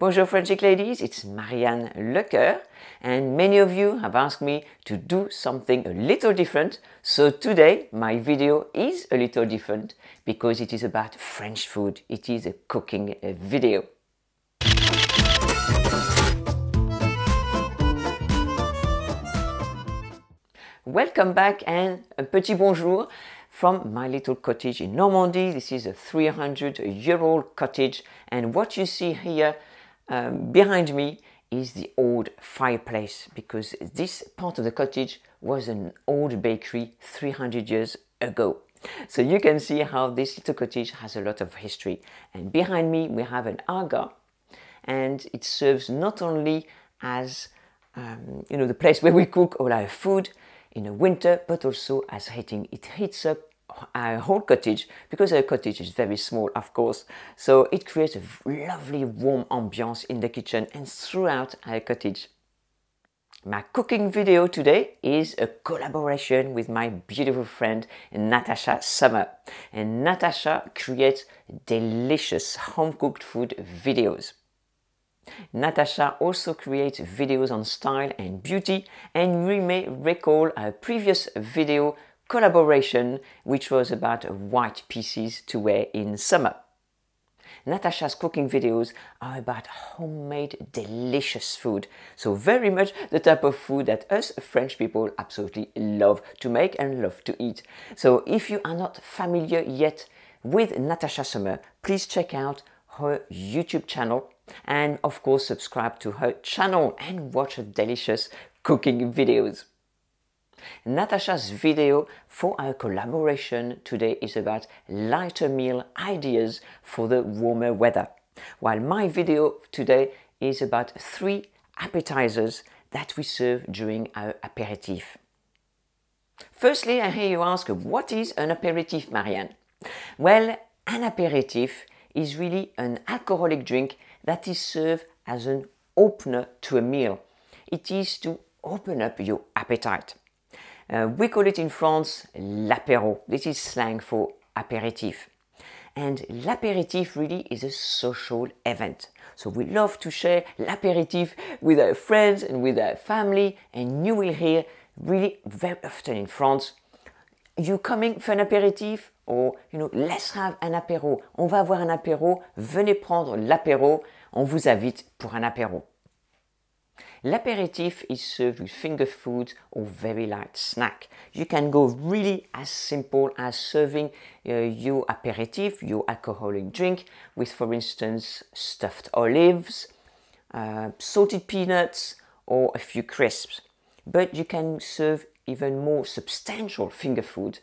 Bonjour Frenchic ladies, it's Marie-Anne Lecoeur, and many of you have asked me to do something a little different, so today my video is a little different because it is about French food. It is a cooking video. Welcome back and un petit bonjour from my little cottage in Normandy. This is a 300-year-old cottage, and what you see here behind me is the old fireplace, because this part of the cottage was an old bakery 300 years ago. So you can see how this little cottage has a lot of history. And behind me we have an hangar, and it serves not only as the place where we cook all our food in the winter, but also as heating. It heats up our whole cottage, because our cottage is very small, of course, so it creates a lovely warm ambiance in the kitchen and throughout our cottage. My cooking video today is a collaboration with my beautiful friend Natasha Summer, and Natasha creates delicious home-cooked food videos. Natasha also creates videos on style and beauty, and we may recall our previous video collaboration, which was about white pieces to wear in summer. Natasha's cooking videos are about homemade delicious food, so very much the type of food that us French people absolutely love to make and love to eat. So if you are not familiar yet with Natasha Summer, please check out her YouTube channel, and of course subscribe to her channel and watch her delicious cooking videos. Natasha's video for our collaboration today is about lighter meal ideas for the warmer weather, while my video today is about 3 appetizers that we serve during our aperitif. Firstly, I hear you ask, what is an aperitif, Marianne? Well, an aperitif is really an alcoholic drink that is served as an opener to a meal. It is to open up your appetite. We call it in France l'apéro. This is slang for aperitif. And l'aperitif really is a social event. So we love to share l'aperitif with our friends and with our family, and you will hear really very often in France, you coming for an aperitif? Or, let's have an apéro. On va avoir un apéro. Venez prendre l'apéro. On vous invite pour un apéro. L'aperitif is served with finger foods or very light snack. You can go really as simple as serving your aperitif, your alcoholic drink, with, for instance, stuffed olives, salted peanuts, or a few crisps. But you can serve even more substantial finger food.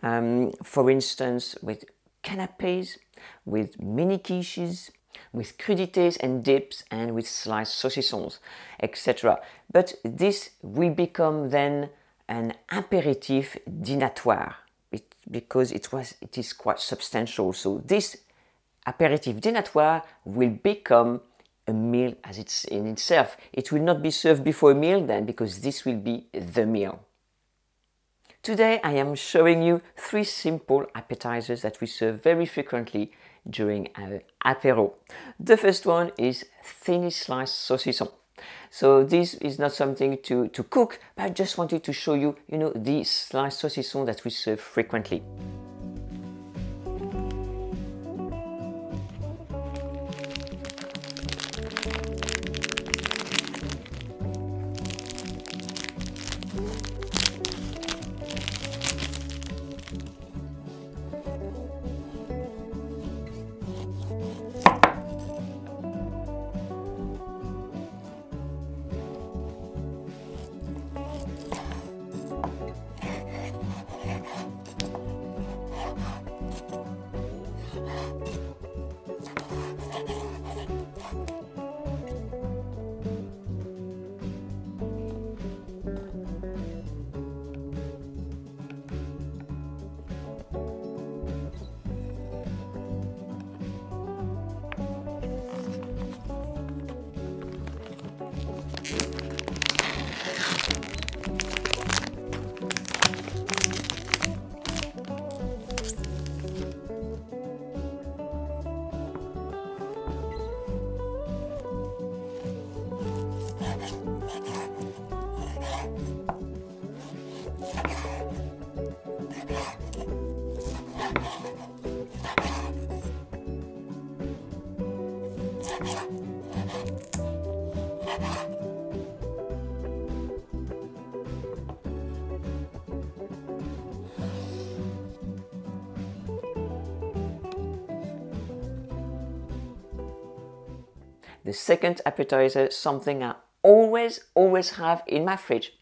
For instance, with canapés, with mini quiches, with crudités and dips, and with sliced saucissons, etc. But this will become then an apéritif dînatoire, because it is quite substantial. So this apéritif dînatoire will become a meal as it's in itself. It will not be served before a meal then, because this will be the meal. Today I am showing you 3 simple appetizers that we serve very frequently during our apéro. The first one is thinly sliced saucisson. So this is not something to cook, but I just wanted to show you, the sliced saucisson that we serve frequently. The second appetizer, something I always have in my fridge,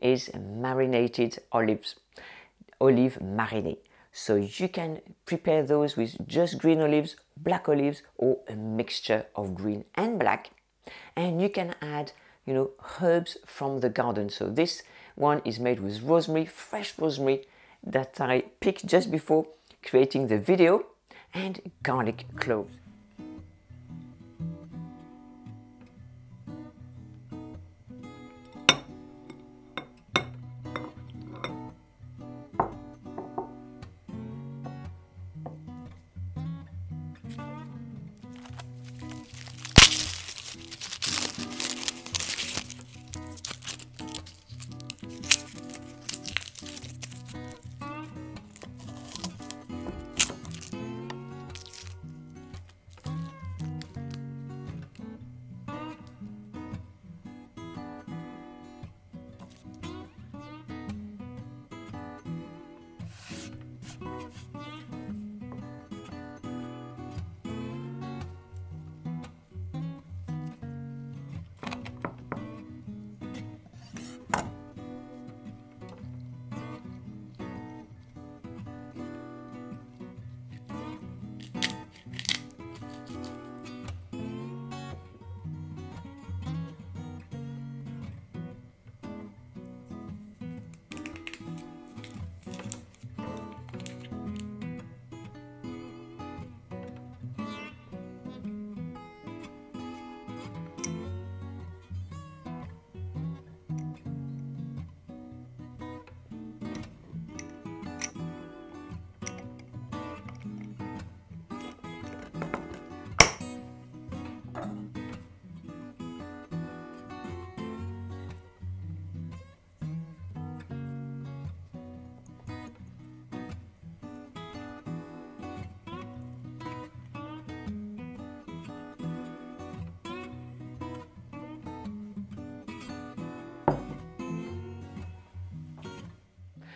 is marinated olives, olive marinées. So you can prepare those with just green olives, black olives, or a mixture of green and black. And you can add, you know, herbs from the garden. So this one is made with rosemary, fresh rosemary that I picked just before creating the video, and garlic cloves.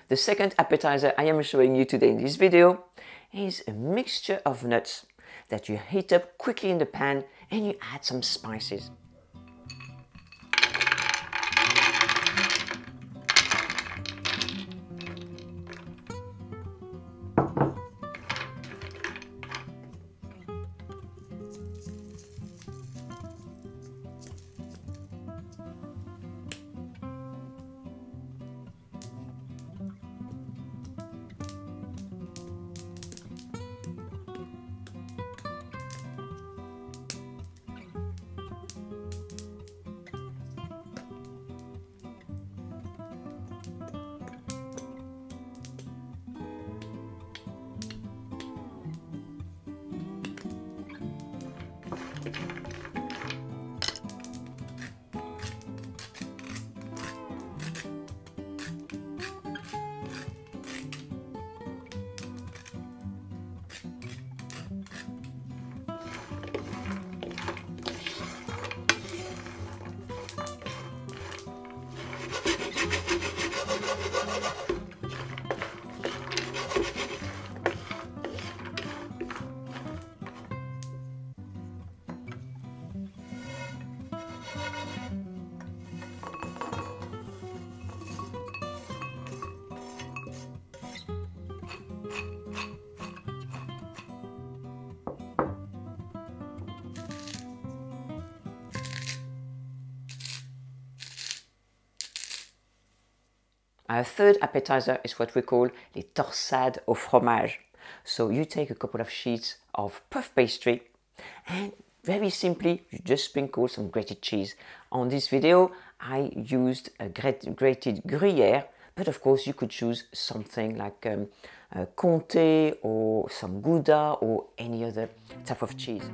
The second appetizer I am showing you today in this video is a mixture of nuts that you heat up quickly in the pan, and you add some spices. Our third appetizer is what we call Les Torsades au Fromage. So you take a couple of sheets of puff pastry, and very simply you just sprinkle some grated cheese. On this video I used a grated Gruyère, but of course you could choose something like Comté or some Gouda or any other type of cheese.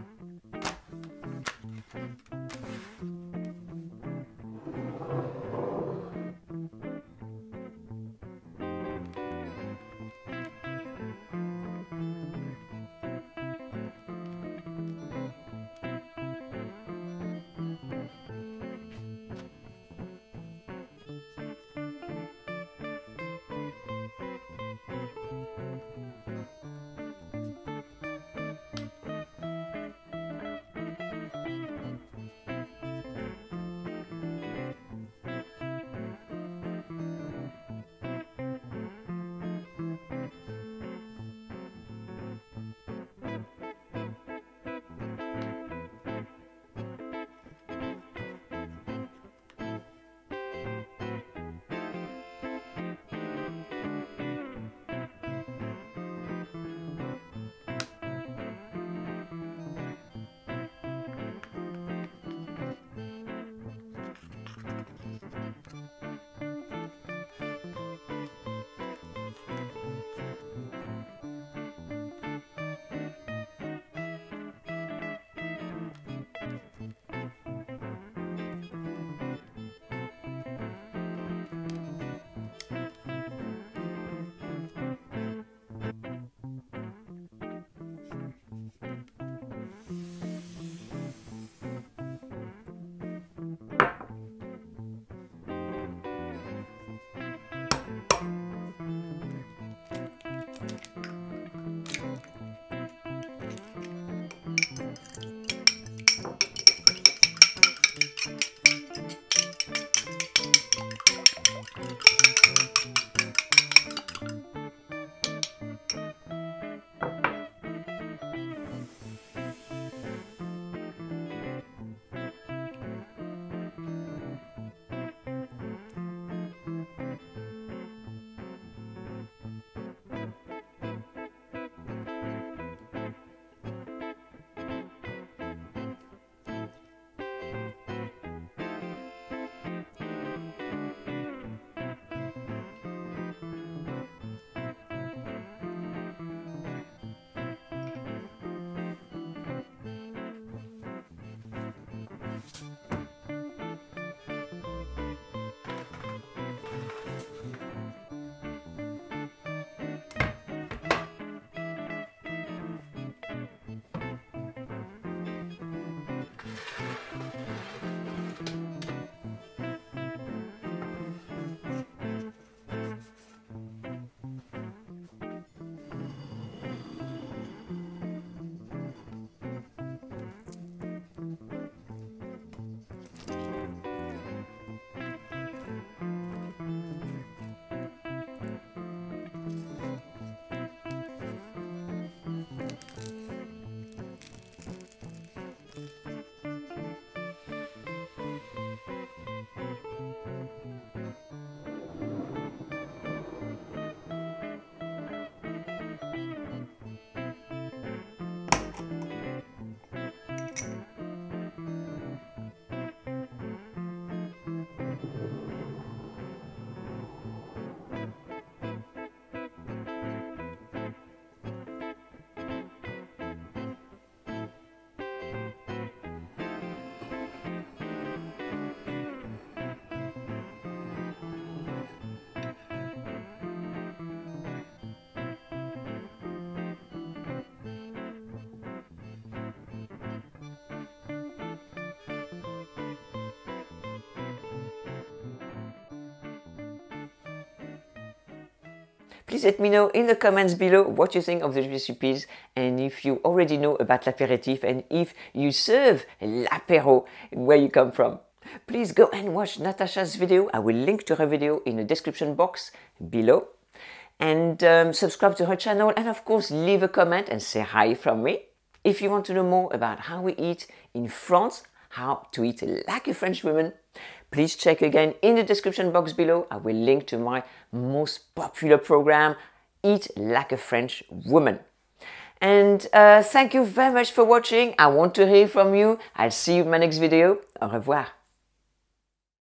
Please let me know in the comments below what you think of the recipes and if you already know about l'apéritif and if you serve l'apéro where you come from. Please go and watch Natasha's video. I will link to her video in the description box below. And subscribe to her channel and of course leave a comment and say hi from me. If you want to know more about how we eat in France, how to eat like a French woman, please check again in the description box below. I will link to my most popular program, Eat Like a French Woman. And thank you very much for watching. I want to hear from you. I'll see you in my next video. Au revoir.